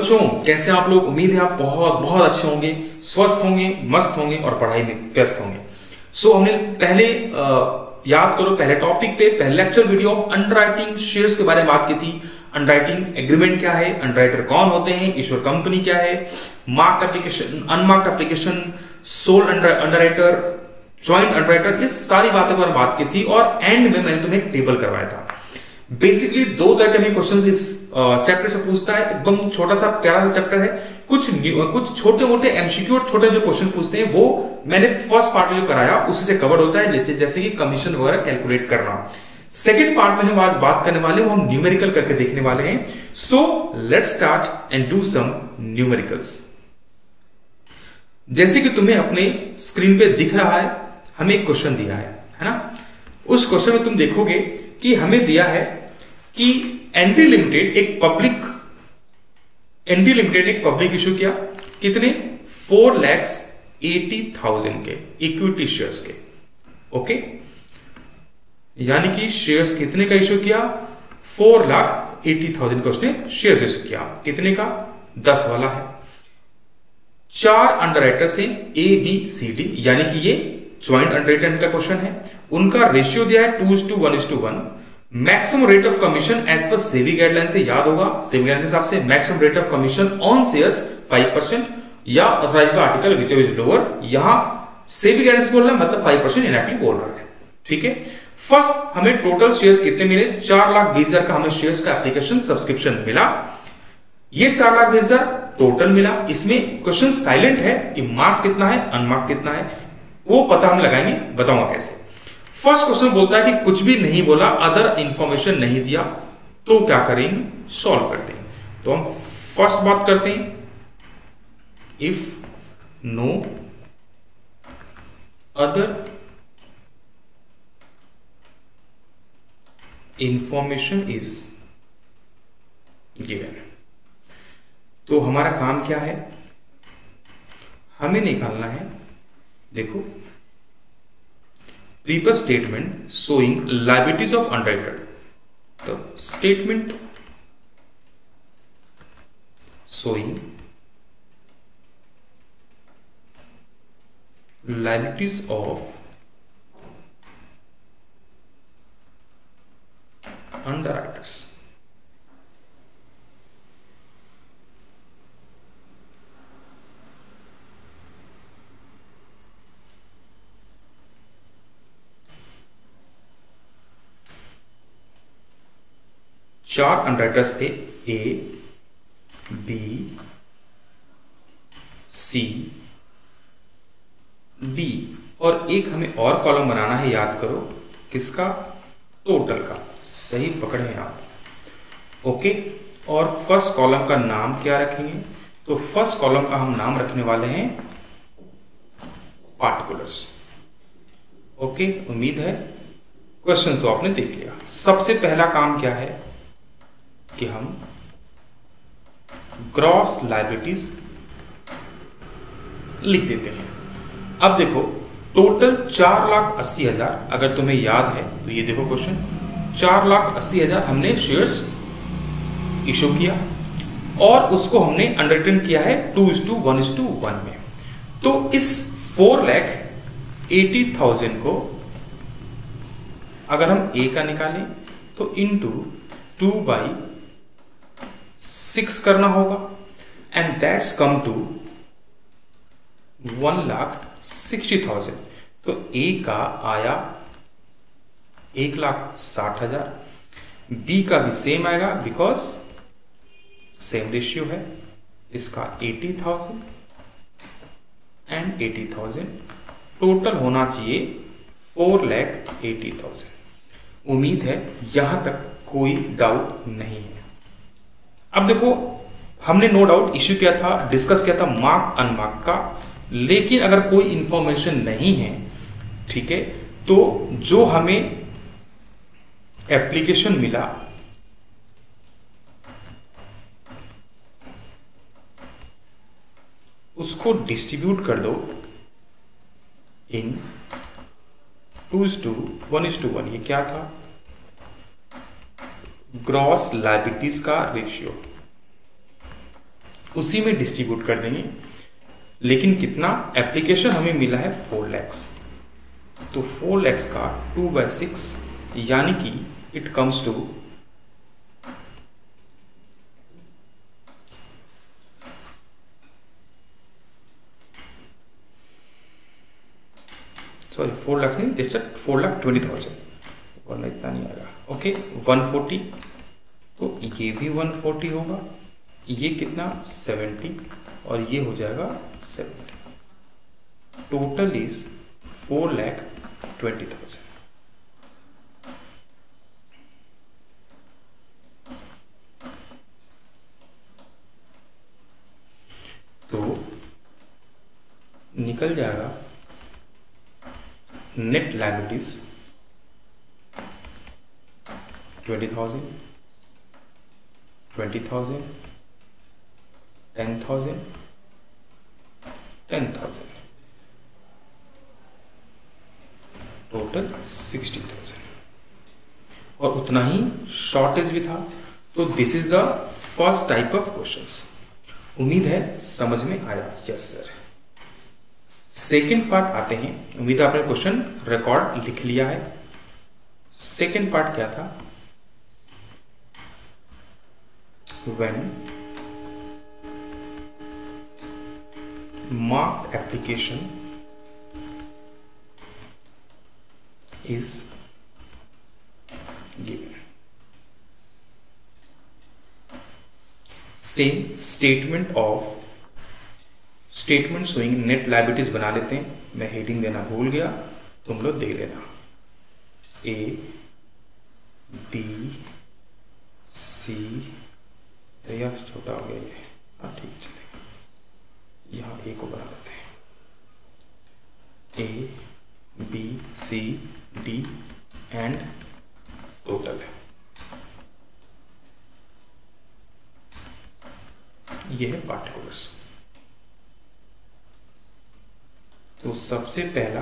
बच्चों, कैसे आप लोग? उम्मीद है आप बहुत बहुत अच्छे होंगे, स्वस्थ होंगे, मस्त होंगे और पढ़ाई में व्यस्त होंगे। सो हमने पहले याद करो पहले टॉपिक पे पहले lecture video of underwriting shares के बारे में बात की थी। अंडरराइटिंग एग्रीमेंट क्या है, अंडरराइटर कौन होते हैं, इश्योर कंपनी क्या है, marked application, unmarked application, sole underwriter, joint underwriter, इस सारी बातों पर बात की थी। और एंड में मैंने तुम्हें टेबल करवाया था। बेसिकली दो तरह के हमें क्वेश्चंस इस चैप्टर से पूछता है। एकदम छोटा सा प्यारा सा चैप्टर है, कुछ छोटे मोटे एमसीक्यू और छोटे जो क्वेश्चन पूछते हैं वो मैंने फर्स्ट पार्ट में जो कराया उसी से कवर होता है, जैसे कि कमीशन वगैरह कैलकुलेट करना। सेकेंड पार्ट में हम आज बात करने वाले वो हम न्यूमेरिकल करके देखने वाले हैं। So let's start and do some numericals. जैसे कि तुम्हें अपने स्क्रीन पे दिख रहा है, हमें एक क्वेश्चन दिया है ना। उस क्वेश्चन में तुम देखोगे कि हमें दिया है कि एनटी लिमिटेड एक पब्लिक इश्यू किया, कितने 4,80,000 के इक्विटी शेयर्स के। ओके, यानी कि शेयर्स कितने का इश्यू किया? 4,80,000 का उसने शेयर्स इश्यू किया। कितने का? 10 वाला है। 4 अंडरराइटर्स हैं ABCD, यानी कि ये ज्वाइंट अंडरराइटर का क्वेश्चन है। उनका रेशियो दिया है 2:1:1। Maximum rate of commission as per SEBI guideline से, याद होगा सेबी गाइडलाइन के हिसाब से maximum rate of commission on shares 5% या authorised by article which is lower. यहां सेबी गाइडलाइंस बोल रहा है, मतलब 5% इनएक्टिव बोल रहा है। ठीक है, फर्स्ट हमें टोटल शेयर्स कितने मिले? 4,20,000 का हमें शेयर्स का एप्लीकेशन सब्सक्रिप्शन मिला। ये 4,20,000 टोटल मिला। इसमें क्वेश्चन साइलेंट है कि मार्क कितना है, अनमार्क कितना है, वो पता हम लगाएंगे, बताऊंगा कैसे। फर्स्ट क्वेश्चन बोलता है कि कुछ भी नहीं बोला, अदर इंफॉर्मेशन नहीं दिया, तो क्या करेंगे? सॉल्व करते हैं। तो हम फर्स्ट बात करते हैं, if no other information is given. तो हमारा काम क्या है? हमें निकालना है, देखो, previous statement showing liabilities of underwriter. तो statement showing liabilities of underwriters. चार अंडरराइटर्स थे, ABCD, और एक हमें और कॉलम बनाना है, याद करो किसका? टोटल का। सही पकड़े हैं आप। ओके, और फर्स्ट कॉलम का नाम क्या रखेंगे? तो फर्स्ट कॉलम का हम नाम रखने वाले हैं पार्टिकुलर्स। ओके, उम्मीद है क्वेश्चन तो आपने देख लिया। सबसे पहला काम क्या है कि हम ग्रॉस लायबिलिटीज लिख देते हैं। अब देखो टोटल 4,80,000, अगर तुम्हें याद है तो ये देखो क्वेश्चन, 4,80,000 हमने शेयर्स इश्यू किया और उसको हमने अंडरटेन किया है 2:1:1 में। तो इस 4,80,000 को अगर हम A का निकालें तो इनटू 2/6 करना होगा एंड दैट्स कम टू 1,60,000। तो A का आया 1,60,000, B का भी सेम आएगा बिकॉज सेम रेशियो है, इसका 80,000 एंड 80,000, टोटल होना चाहिए 4,80,000। उम्मीद है यहां तक कोई डाउट नहीं है। अब देखो हमने नो डाउट इश्यू किया था, डिस्कस किया था मार्क अनमार्क का, लेकिन अगर कोई इंफॉर्मेशन नहीं है, ठीक है, तो जो हमें एप्लीकेशन मिला उसको डिस्ट्रीब्यूट कर दो इन 2:1:1। ये क्या था? ग्रॉस लायबिलिटीज का रेशियो। उसी में डिस्ट्रीब्यूट कर देंगे। लेकिन कितना एप्लीकेशन हमें मिला है 4 lakhs, तो 4 lakhs का 2/6 यानी कि इट कम्स टू 4 lakhs नहीं, इट्स 4,20,000 वरना इतना नहीं आएगा। ओके 140, तो ये भी 140 होगा, ये कितना 70 और ये हो जाएगा 70। Total is 4,20,000। तो निकल जाएगा नेट लायबिलिटीज 20,000, 20,000, 10,000, 10,000, टोटल 60,000 और उतना ही शॉर्टेज भी था। तो this is the first type of questions. उम्मीद है समझ में आया। Yes sir. सेकेंड पार्ट आते हैं। उम्मीद आपने क्वेश्चन रिकॉर्ड लिख लिया है। सेकेंड पार्ट क्या था? When marked application is given, same statement showing net liabilities बना लेते हैं। मैं हेडिंग देना भूल गया, तुम लोग दे लेना। A B C यार छोटा हो गया ये, हाँ ठीक चलेगा। यहाँ A को बना लेते हैं। A B C D and total है। ये है पार्टिकुलर्स। तो सबसे पहला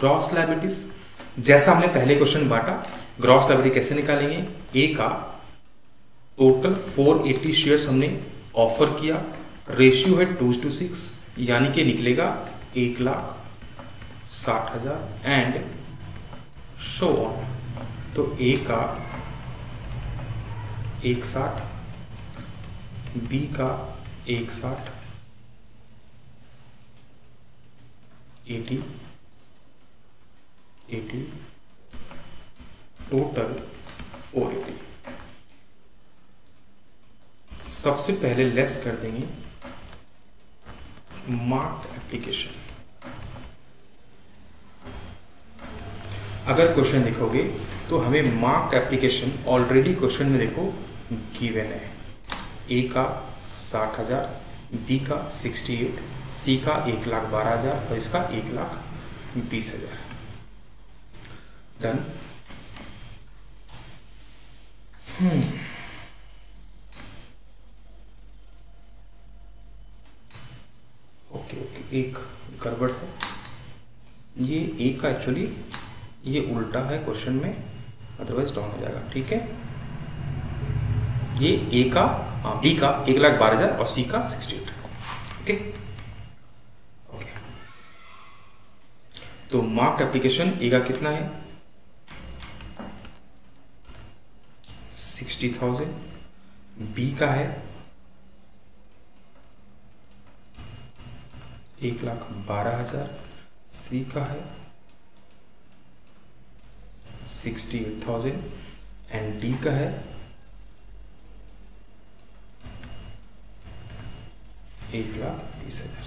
ग्रॉस लायबिलिटीज, जैसा हमने पहले क्वेश्चन बांटा, ग्रॉस लायबिलिटी कैसे निकालेंगे? ए का टोटल 480 शेयर्स हमने ऑफर किया, रेशियो है 2:6, यानी कि निकलेगा 1,60,000 एंड सो ऑन। तो ए का 1,60, बी का 1,60, 80, टोटल 480। सबसे पहले लेस कर देंगे मार्क्ड एप्लीकेशन। अगर क्वेश्चन देखोगे तो हमें मार्क्ड एप्लीकेशन ऑलरेडी क्वेश्चन में देखो गिवन है। ए का 60,000, बी का 68, सी का 1,12,000 और इसका 1,20,000। डन। ओके, एक गड़बड़ है ये। ए का एक्चुअली ये उल्टा है क्वेश्चन में, अदरवाइज डाउन हो जाएगा। ठीक है, ये ए का, हाँ बी का 1,12,000 और सी का 68। ओके ओके, तो मार्क्ड एप्लीकेशन ए का कितना है? 60,000, बी का है 1,12,000, सी का है 68,000 एंड डी का है 1,20,000।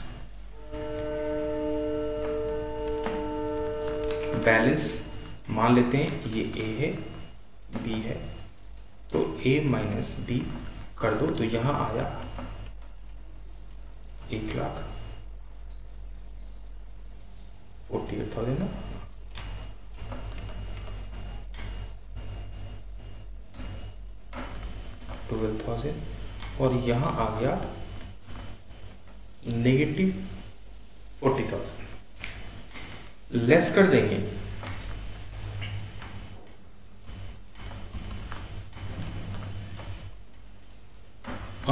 बैलेंस मान लेते हैं ये ए है, बी है, तो A - B कर दो, तो यहां आया 1,48,000 ना। और यहां आ गया -40,000। लेस कर देंगे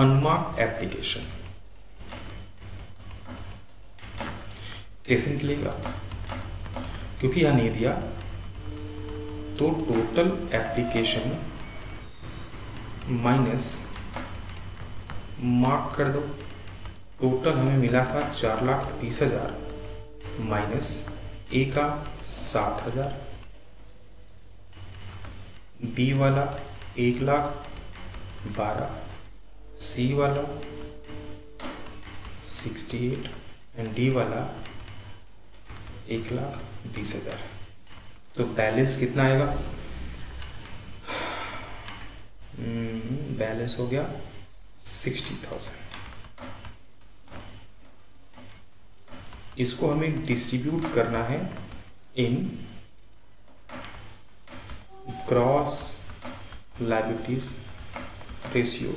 unmarked application. ऐसे निकलेगा क्योंकि यहां नहीं दिया, तो टोटल एप्लीकेशन माइनस मार्क कर दो। टोटल हमें मिला था 4,20,000 माइनस ए का 60,000, बी वाला 1,12,000, सी वाला 68 एंड डी वाला 1,20,000। तो बैलेंस कितना आएगा? बैलेंस हो गया 60,000। इसको हमें डिस्ट्रीब्यूट करना है इन क्रॉस लायबिलिटीज रेशियो,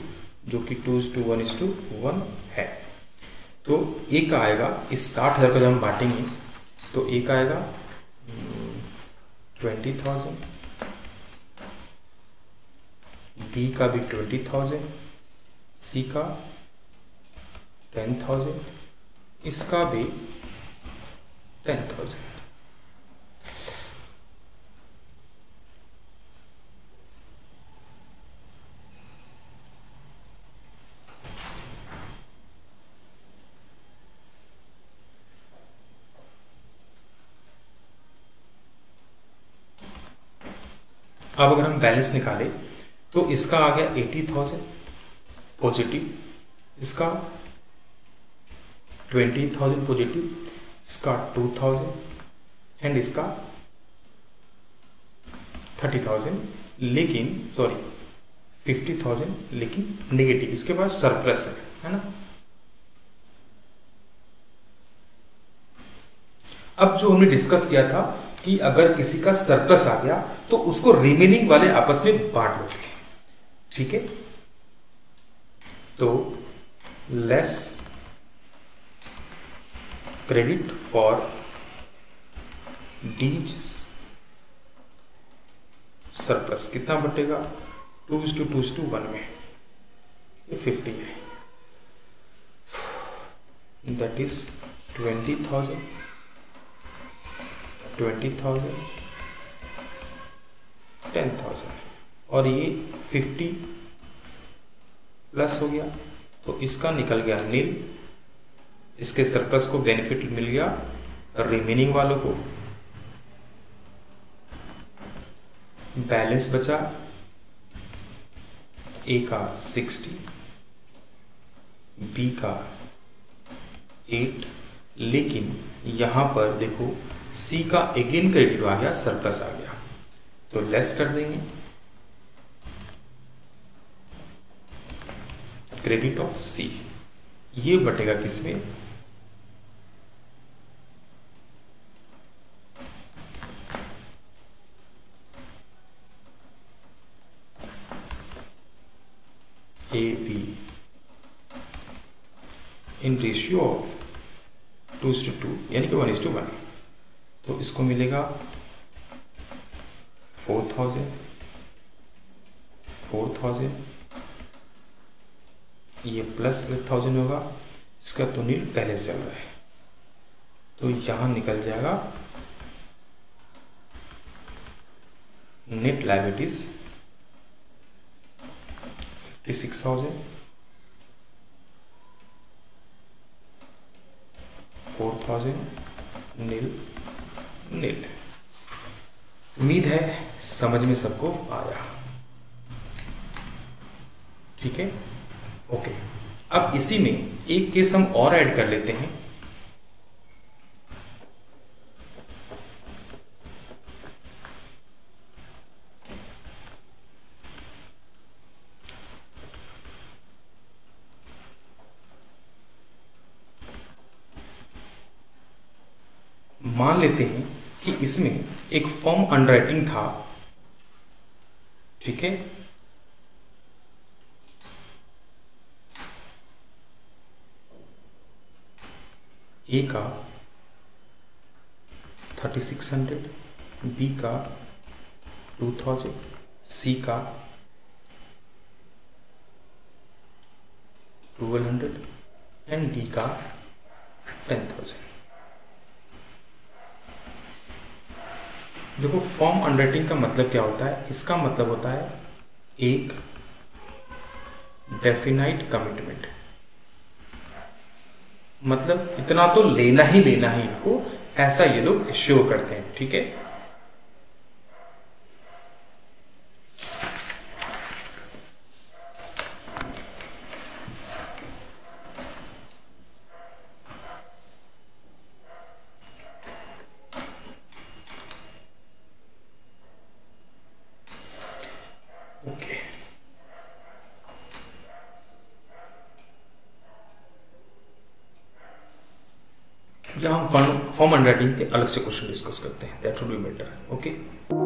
जो कि 2:1:1 है। तो एक आएगा, इस 60,000 को जब हम बांटेंगे तो एक आएगा 20,000, बी का भी 20,000, सी का 10,000, इसका भी 10,000। अब अगर हम बैलेंस निकाले तो इसका आ गया 80,000 पॉजिटिव, इसका 20,000 पॉजिटिव, इसका 2,000 एंड इसका 30,000, लेकिन सॉरी 50,000, लेकिन नेगेटिव, इसके पास सरप्लस है ना। अब जो हमने डिस्कस किया था कि अगर किसी का सरप्लस आ गया तो उसको रिमेनिंग वाले आपस में बांट लेते हैं, ठीक है। तो less credit for D's surplus कितना बटेगा 2:1 में, 50 में, दैट इज 20,000, 10,000 और ये 50 प्लस हो गया तो इसका निकल गया नील। इसके सरप्लस को बेनिफिट मिल गया रिमेनिंग वालों को, बैलेंस बचा ए का 60, बी का 8, लेकिन यहां पर देखो सी का अगेन क्रेडिट आ गया, सरप्लस आ गया, तो लेस कर देंगे क्रेडिट ऑफ सी, ये बटेगा किसमें A B in ratio of 2:2 यानी कि 1:1, तो इसको मिलेगा 4,000, ये प्लस 8,000 होगा, इसका तो नील बैलेंस चल रहा है, तो यहां निकल जाएगा नेट लायबिलिटीज 56,000, 4,000 नील नील। उम्मीद है समझ में सबको आया, ठीक है, ओके। अब इसी में एक केस हम और ऐड कर लेते हैं, मान लेते हैं कि इसमें एक फॉर्म अंडरराइटिंग था, ठीक है, ए का 3,600, बी का 2,000, सी का 1200 एंड डी का 10,000। देखो फॉर्म अंडरटेकिंग का मतलब क्या होता है? इसका मतलब होता है एक डेफिनाइट कमिटमेंट, मतलब इतना तो लेना ही इनको, ऐसा ये लोग श्योर करते हैं। ठीक है, हम फॉर्म अंडरटेकिंग के अलग से क्वेश्चन डिस्कस करते हैं, that would be better. Okay.